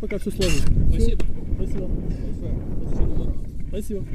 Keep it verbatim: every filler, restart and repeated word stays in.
Пока все сложно. Спасибо. Спасибо. Спасибо.